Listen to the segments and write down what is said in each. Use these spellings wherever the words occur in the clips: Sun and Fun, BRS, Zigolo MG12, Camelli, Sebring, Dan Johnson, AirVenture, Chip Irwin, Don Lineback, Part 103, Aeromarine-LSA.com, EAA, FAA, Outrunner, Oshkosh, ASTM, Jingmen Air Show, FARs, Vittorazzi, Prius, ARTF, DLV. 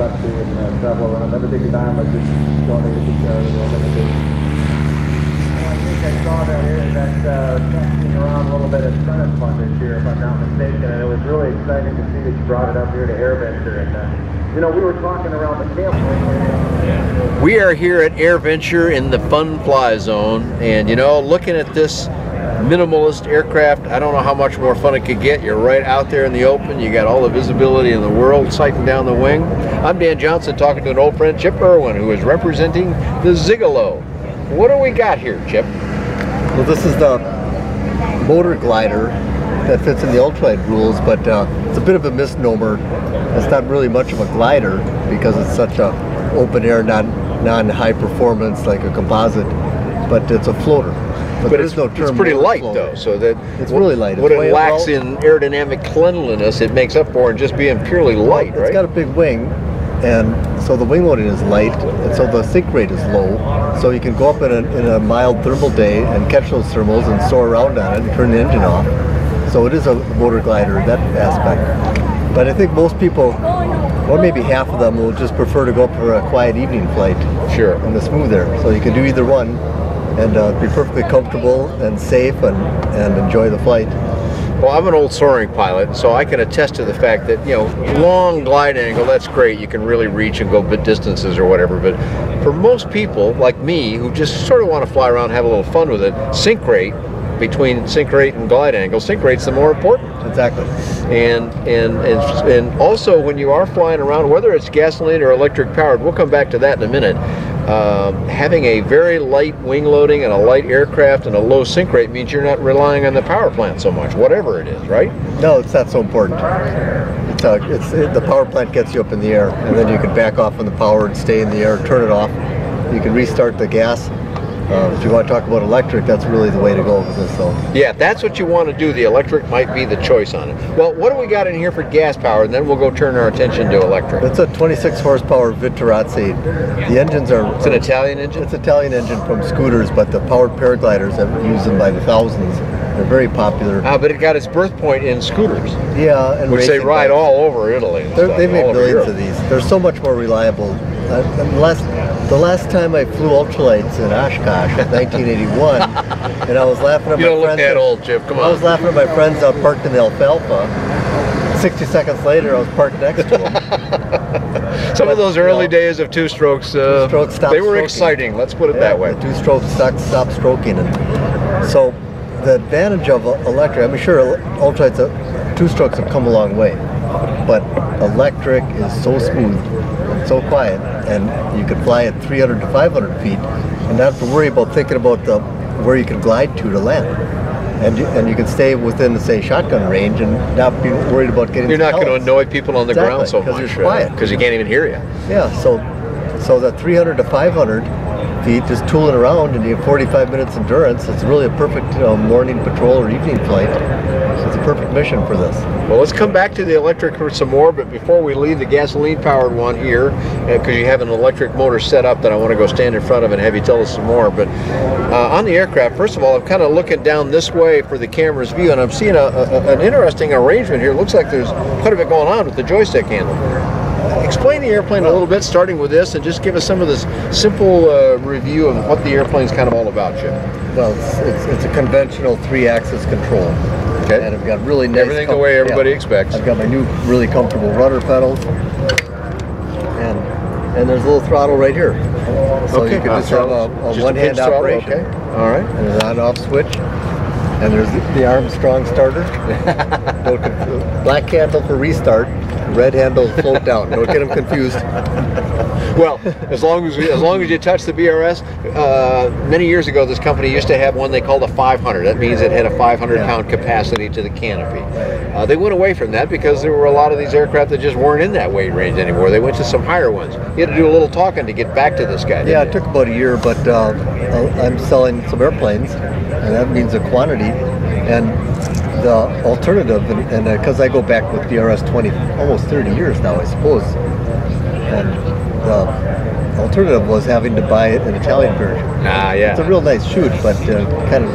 taxi and travel around. Never take a dime, I just donated to charity or anything. I think I saw that taxiing around a little bit at Sun and Fun this year, if I'm not mistaken, and it was really exciting to see that you brought it up here to AirVenture. And you know, we were talking around the campus. We are here at AirVenture in the Fun Fly Zone, and you know, looking at this minimalist aircraft, I don't know how much more fun it could get. You're right out there in the open, you got all the visibility in the world, sighting down the wing. I'm Dan Johnson, talking to an old friend, Chip Irwin, who is representing the Zigolo. What do we got here, Chip? Well, this is the motor glider that fits in the ultralight rules, but it's a bit of a misnomer. It's not really much of a glider because it's such a open air, non-high performance like a composite, but it's a floater. But it's, no term, it's pretty light floater, though, so that it's really light. What it lacks in aerodynamic cleanliness, it makes up for in just being purely light, right? It's got a big wing, and so the wing loading is light, and so the sink rate is low. So you can go up in a mild thermal day and catch those thermals and soar around on it and turn the engine off. So it is a motor glider in that aspect. But I think most people, or maybe half of them, will just prefer to go up for a quiet evening flight. Sure. And the smooth air. So you can do either one and be perfectly comfortable and safe and enjoy the flight. Well, I'm an old soaring pilot, so I can attest to the fact that, you know, long glide angle, that's great. You can really reach and go big distances or whatever, but for most people like me who just sort of want to fly around and have a little fun with it, sink rate, between sink rate and glide angle, sink rate's the more important. Exactly. And also when you are flying around, whether it's gasoline or electric powered, we'll come back to that in a minute. Having a very light wing loading and a light aircraft and a low sink rate means you're not relying on the power plant so much, whatever it is, right? No, it's not so important. The power plant gets you up in the air, and then you can back off on the power and stay in the air, turn it off. You can restart the gas. If you want to talk about electric, that's really the way to go with this, though. Yeah, that's what you want to do. The electric might be the choice on it. Well, what do we got in here for gas power? And then we'll go turn our attention to electric. It's a 26 horsepower Vittorazzi. The engines are... It's an Italian engine? It's an Italian engine from scooters, but the powered paragliders have used them by the thousands. They're very popular. Ah, but it got its birth point in scooters. Yeah, and which they ride bikes all over Italy. They make millions of these. They're so much more reliable. The last time I flew ultralights in Oshkosh in 1981, and I was laughing at my friends. You don't look that old, Chip. Come on. I was laughing at my friends out parked in the Alfalfa. 60 seconds later, I was parked next to them. Some of those early days of two-strokes, they were exciting. Let's put it that way. Two-strokes stop stroking. And so the advantage of electric, I mean, sure, ultralights, two-strokes have come a long way, but electric is so smooth, so quiet, and you could fly at 300 to 500 feet and not have to worry about thinking about where you can glide to land. And you can stay within, say, shotgun range and not be worried about getting... You're not going to annoy people on the ground so much. Because you're quiet. Because you can't even hear you. Yeah, so that 300 to 500 feet, just tooling around, and you have 45 minutes endurance. It's really a perfect morning patrol or evening flight. It's a perfect mission for this. Well, let's come back to the electric for some more, but before we leave the gasoline-powered one here, because you have an electric motor set up that I want to go stand in front of and have you tell us some more, but on the aircraft, first of all, I'm kind of looking down this way for the camera's view, and I'm seeing an interesting arrangement here. It looks like there's quite a bit going on with the joystick handle. Explain the airplane a little bit, starting with this, and just give us some of this simple review of what the airplane's kind of all about, Chip. Well, it's a conventional three-axis control. Okay. And I've got really nice... Everything the way everybody expects. I've got my new, really comfortable rudder pedals. And there's a little throttle right here. So you can just have a one-hand operation. Okay. All right. And an on-off switch. And there's the Armstrong starter. Black handle for restart. Red handle float down. Don't get them confused. Well, as long as you touch the BRS, many years ago this company used to have one they called a 500. That means it had a 500-pound capacity to the canopy. They went away from that because there were a lot of these aircraft that just weren't in that weight range anymore. They went to some higher ones. You had to do a little talking to get back to this guy. Yeah, it took about a year, but I'm selling some airplanes, and that means a quantity. And the alternative, and because I go back with BRS 20, almost 30 years now, I suppose, and the alternative was having to buy an Italian version. Ah, yeah. It's a real nice chute, but kind of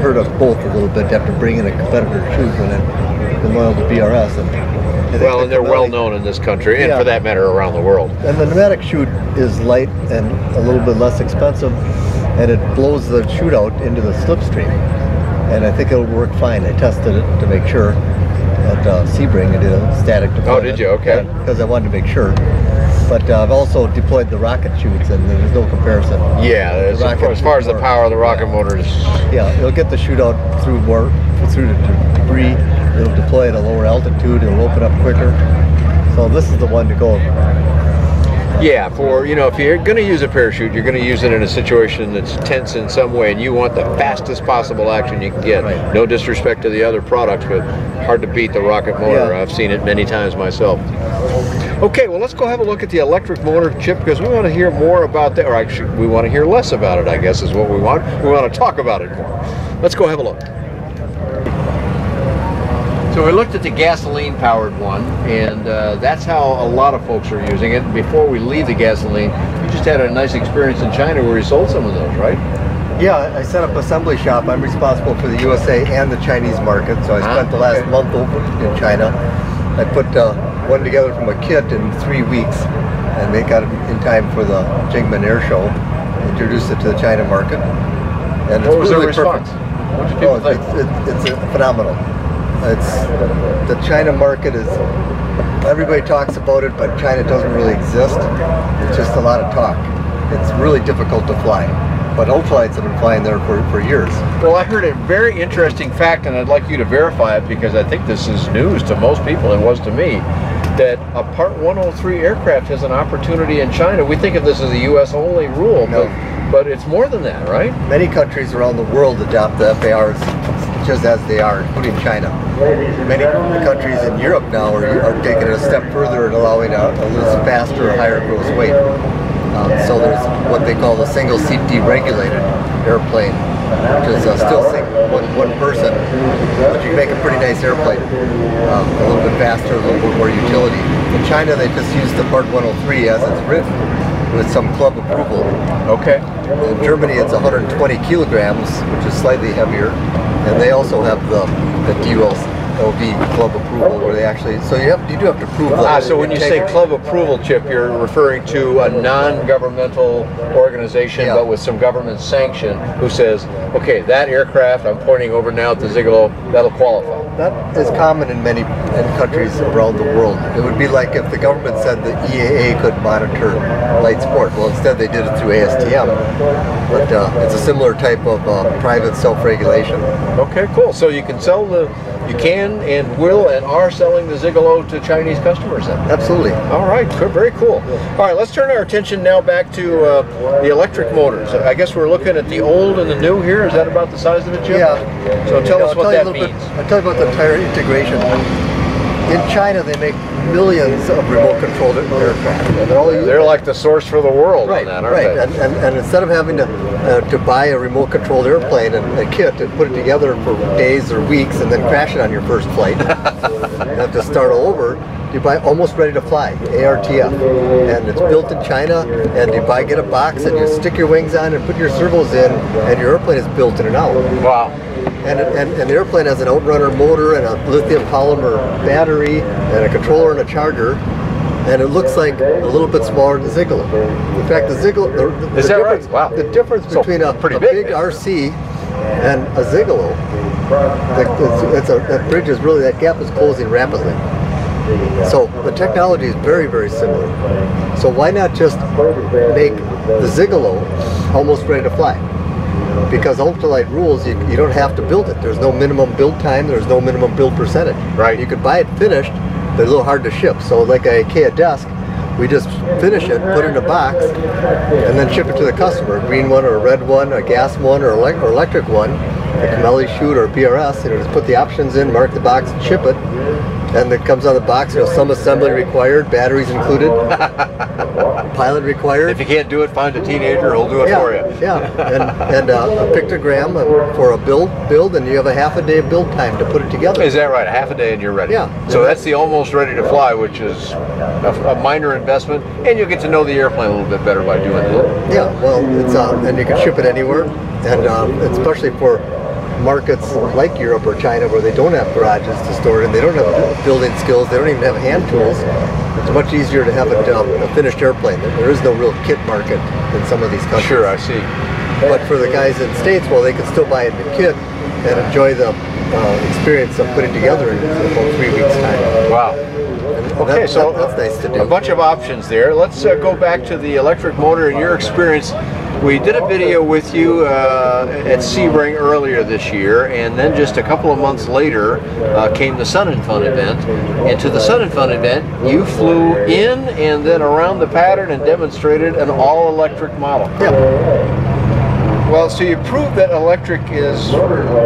hurt us both a little bit after bringing a competitor chute when I'm loyal to BRS. And Well, and they're well known in this country, and for that matter, around the world. And the pneumatic chute is light and a little bit less expensive, and it blows the chute out into the slipstream. And I think it'll work fine. I tested it to make sure at Sebring. I did a static deployment. Oh, did you? Okay. Because I wanted to make sure. But I've also deployed the rocket chutes, and there's no comparison. Yeah, as far as the power of the rocket motors. Yeah, it'll get the chute out through more, through the debris. It'll deploy at a lower altitude. It'll open up quicker. So this is the one to go. Yeah, for, you know, if you're going to use a parachute, you're going to use it in a situation that's tense in some way, and you want the fastest possible action you can get. Right. No disrespect to the other products, but hard to beat the rocket motor. Yeah. I've seen it many times myself. Okay, well, let's go have a look at the electric motor, Chip, because we want to hear more about that, or actually, we want to hear less about it, I guess, is what we want. We want to talk about it more. Let's go have a look. So we looked at the gasoline-powered one, and that's how a lot of folks are using it. Before we leave the gasoline, you just had a nice experience in China where you sold some of those, right? Yeah, I set up an assembly shop. I'm responsible for the USA and the Chinese market, so I spent the last month over in China. I put one together from a kit in 3 weeks, and they got it in time for the Jingmen Air Show. Introduced it to the China market. And what was really their response? What did people think? It's phenomenal. The China market is, everybody talks about it, but China doesn't really exist. It's just a lot of talk. It's really difficult to fly, but old flights have been flying there for years. Well, I heard a very interesting fact, and I'd like you to verify it, because I think this is news to most people, it was to me, that a Part 103 aircraft has an opportunity in China. We think of this as a U.S. only rule, but it's more than that, right? Many countries around the world adopt the FARs just as they are, including China. Many countries in Europe now are taking it a step further and allowing a little faster, higher gross weight. So there's what they call the single seat deregulated airplane, which is still one person, but you make a pretty nice airplane, a little bit faster, a little bit more utility. In China, they just use the Part 103 as it's written, with some club approval. Okay. In Germany, it's 120 kilograms, which is slightly heavier, and they also have the DLV club approval, where they actually. So you do have to approve. So when you say club approval, Chip, you're referring to a non-governmental organization, but with some government sanction, who says, okay, that aircraft I'm pointing over now at the Zigolo, that'll qualify. That is common in many countries around the world. It would be like if the government said the EAA could monitor light sport. Well, instead they did it through ASTM. But it's a similar type of private self-regulation. Okay, cool. So you can sell the, you can and will and are selling the Zigolo to Chinese customers then? Absolutely. All right, very cool. All right, let's turn our attention now back to the electric motors. I guess we're looking at the old and the new here. Is that about the size of it, Jim? Yeah. So tell us what that means. I'll tell you about the tire integration. In China, they make millions of remote-controlled aircraft. They're like the source for the world on that, aren't they? And instead of having to buy a remote-controlled airplane and a kit and put it together for days or weeks and then crash it on your first flight, you have to start all over. You buy almost ready to fly, ARTF, and it's built in China, and you buy, get a box, and you stick your wings on and put your servos in, and your airplane is built in an hour. Wow. And the airplane has an outrunner motor and a lithium polymer battery and a controller and a charger, and it looks like a little bit smaller than Zigolo. In fact, the Zigolo, is that right? Wow. The difference between a big RC and a Zigolo, that bridge is really, that gap is closing rapidly. So the technology is very, very similar. So why not just make the Zigolo almost ready to fly? Because ultralight rules, you don't have to build it. There's no minimum build time, there's no minimum build percentage. Right. You could buy it finished, they're a little hard to ship. So like an IKEA desk, we just finish it, put it in a box, and then ship it to the customer. A green one or a red one, a gas one or electric one, a Camelli chute or a BRS, you know, just put the options in, mark the box, and ship it. And it comes on the box, you know, some assembly required, batteries included, pilot required. If you can't do it, find a teenager who'll do it for you. And a pictogram for a build, and you have a half a day build time to put it together. Is that right? A half a day and you're ready. Yeah. So that's the almost ready to fly, which is a minor investment, and you'll get to know the airplane a little bit better by doing it. Yeah, well, it's and you can ship it anywhere, and especially for markets like Europe or China where they don't have garages to store it and they don't have building skills, they don't even have hand tools, it's much easier to have a finished airplane. There is no real kit market in some of these countries. Sure, I see. But for the guys in the States, well, they can still buy the kit and enjoy the experience of putting together in about 3 weeks' time. Wow. Okay, so that's nice to do. A bunch of options there. Let's go back to the electric motor and your experience. We did a video with you at Sebring earlier this year, and then just a couple of months later came the Sun and Fun event. And to the Sun and Fun event, you flew in and then around the pattern and demonstrated an all-electric model. Yeah. Well, so you proved that electric is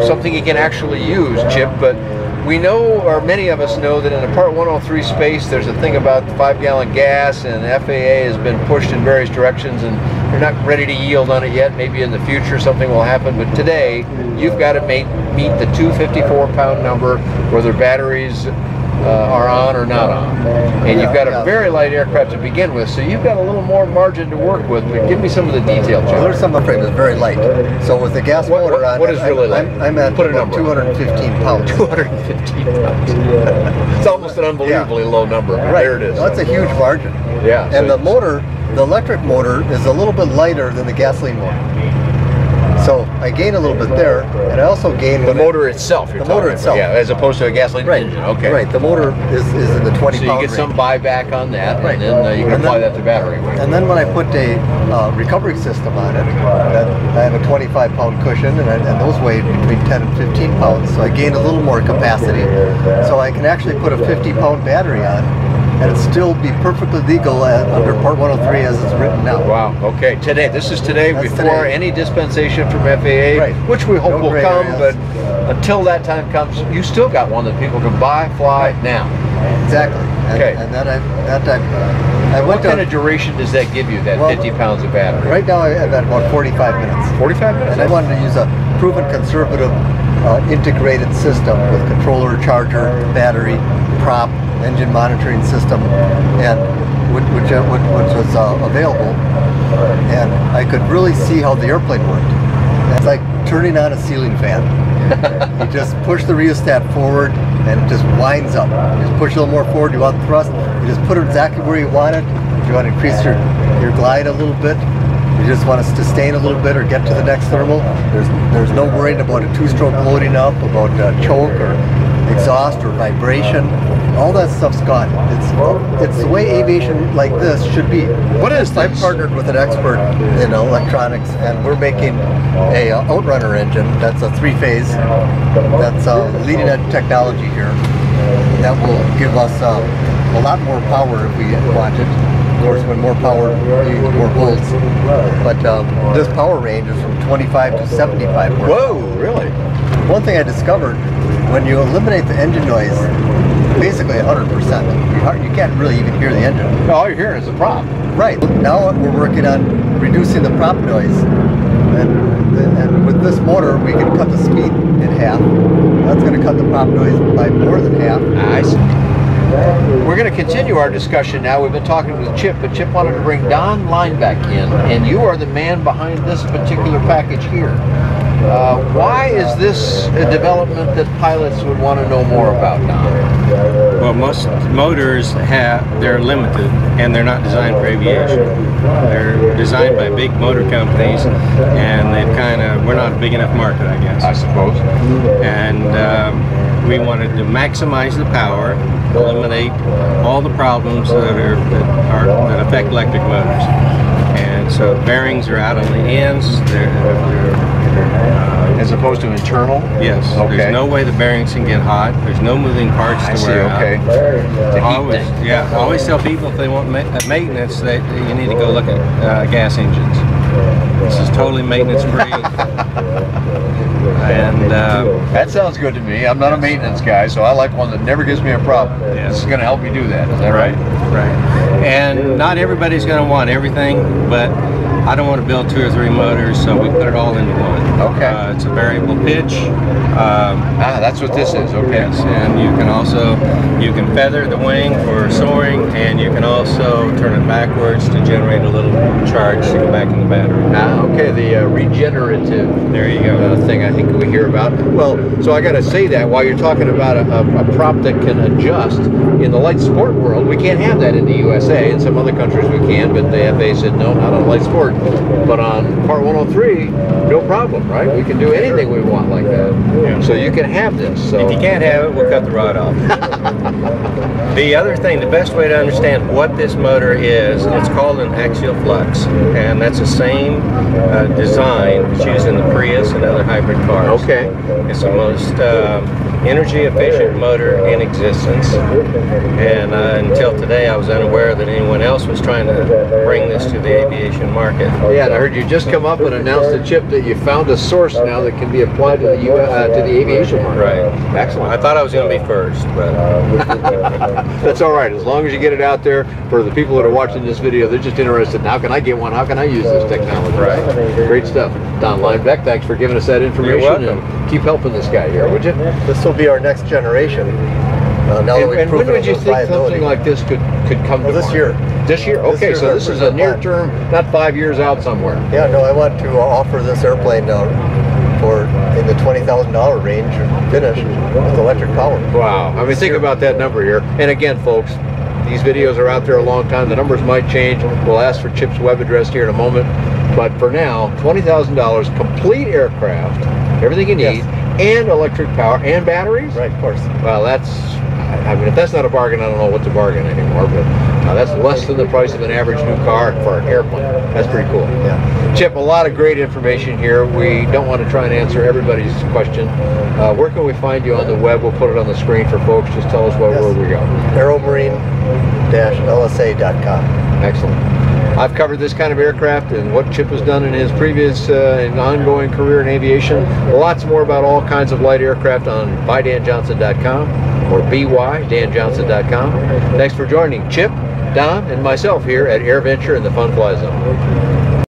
something you can actually use, Chip, but we know, or many of us know, that in the Part 103 space there's a thing about 5-gallon gas, and FAA has been pushed in various directions and they're not ready to yield on it yet. Maybe in the future something will happen, but today you've got to meet the 254-pound number whether batteries are on or not on. And you've got a very light aircraft to begin with, so you've got a little more margin to work with, but give me some of the detail, John. Well, there's some of the frame that's very light. So with the gas motor on, what is really light? I'm at about 215 pounds. 215 pounds. It's almost an unbelievably low number, but there it is. Well, that's a huge margin. Yeah. And so the motor, the electric motor, is a little bit lighter than the gasoline motor. So I gain a little bit there, and I also gain the motor itself. The motor itself, yeah, as opposed to a gasoline engine. Okay, right. The motor is in the 20 pound range. So you get some buyback on that, and then you can apply that to battery weight. And then when I put a recovery system on it, I have a 25-pound cushion, and those weigh between 10 and 15 pounds. So I gain a little more capacity. So I can actually put a 50-pound battery on, and it'd still be perfectly legal under Part 103 as it's written now. Wow, okay. Today, this is today. That's before today. Any dispensation from FAA, which we hope will come, but until that time comes, you still got one that people can buy, fly now. Exactly. And, and I what kind of duration does that give you, that 50 pounds of battery? Right now, I've got about 45 minutes. 45 minutes? And I wanted to use a proven conservative integrated system with controller, charger, battery, prop, engine monitoring system, and which was available, and I could really see how the airplane worked. It's like turning on a ceiling fan. You just push the rheostat forward and it just winds up. You just push a little more forward, you want thrust, you just put it exactly where you want it. If you want to increase your glide a little bit, you just want to sustain a little bit or get to the next thermal, there's no worrying about a two-stroke loading up, about choke or exhaust or vibration. All that stuff's gone. It's the way aviation like this should be. What is this? I partnered with an expert in electronics, and we're making a Outrunner engine that's a three-phase, that's leading-edge technology here. That will give us a lot more power if we want it. Of course, when more power, you need more volts. But this power range is from 25 to 75 volts. Whoa, really? One thing I discovered, when you eliminate the engine noise, basically 100%. You can't really even hear the engine. No, all you're hearing is the prop. Right. Now we're working on reducing the prop noise. And with this motor, we can cut the speed in half. That's going to cut the prop noise by more than half. Nice. We're going to continue our discussion now. We've been talking with Chip, but Chip wanted to bring Don Lineback in, and you are the man behind this particular package here. Why is this a development that pilots would want to know more about, Don? Well, most motors they're limited, and they're not designed for aviation. They're designed by big motor companies, and they've we're not a big enough market, I guess. I suppose. And we wanted to maximize the power, eliminate all the problems that affect electric motors. And so bearings are out on the ends. As opposed to internal? Yes. Okay. There's no way the bearings can get hot. There's no moving parts to wear out. Okay. Always, always tell people if they want maintenance that you need to go look at gas engines. This is totally maintenance free. And that sounds good to me. I'm not a maintenance guy, so I like one that never gives me a problem. Yeah. This is going to help me do that. Is that right? Right. And not everybody's going to want everything, but I don't want to build 2 or 3 motors, so we put it all into one. Okay. It's a variable pitch. That's what this is. Okay. Yes, and you can also feather the wing for soaring, and you can also turn it backwards to generate a little charge to go back in the battery. Ah, okay. The regenerative. There you go. Thing I think we hear about. Well, so I got to say that while you're talking about a prop that can adjust in the light sport world, we can't have that in the USA. In some other countries we can, but the FAA said no, not on light sport. But on Part 103, no problem, right? We can do anything we want like that. Yeah. So you can have this. So if you can't have it, we'll cut the rod off. The other thing, the best way to understand what this motor is, it's called an axial flux, and that's the same design that's used in the Prius and other hybrid cars. Okay. It's the most energy efficient motor in existence, and until today I was unaware that anyone else was trying to bring this to the aviation market. Yeah, and I heard you just come up and announced to Chip that you found a source now that can be applied to the US, to the aviation market. Right. Excellent. I thought I was going to be first, but that's all right. As long as you get it out there for the people that are watching this video, they're just interested in how can I get one? How can I use this technology? Right. Great stuff. Don Lineback, thanks for giving us that information. You're welcome. And keep helping this guy here, would you? This will be our next generation. Now and that we've proven when would you think something like this could come to this market? Year. This year? Okay, this year, so this is a near term, not 5 years out somewhere. Yeah, no, I want to offer this airplane now for in the $20,000 range finished with electric power. Wow, I mean, think about that number here. And again, folks, these videos are out there a long time. The numbers might change. We'll ask for Chip's web address here in a moment. But for now, $20,000, complete aircraft, everything you need, and electric power, and batteries? Right, of course. Well, that's, I mean, if that's not a bargain, I don't know what's a bargain anymore, but that's less than the price of an average new car for an airplane. That's pretty cool. Yeah. Chip, a lot of great information here. We don't want to try and answer everybody's question. Where can we find you on the web? We'll put it on the screen for folks. Just tell us where we go. Aeromarine-LSA.com. Excellent. I've covered this kind of aircraft and what Chip has done in his previous and ongoing career in aviation. Lots more about all kinds of light aircraft on bydanjohnson.com or bydanjohnson.com. Thanks for joining Chip, Don, and myself here at AirVenture in the Fun Fly Zone.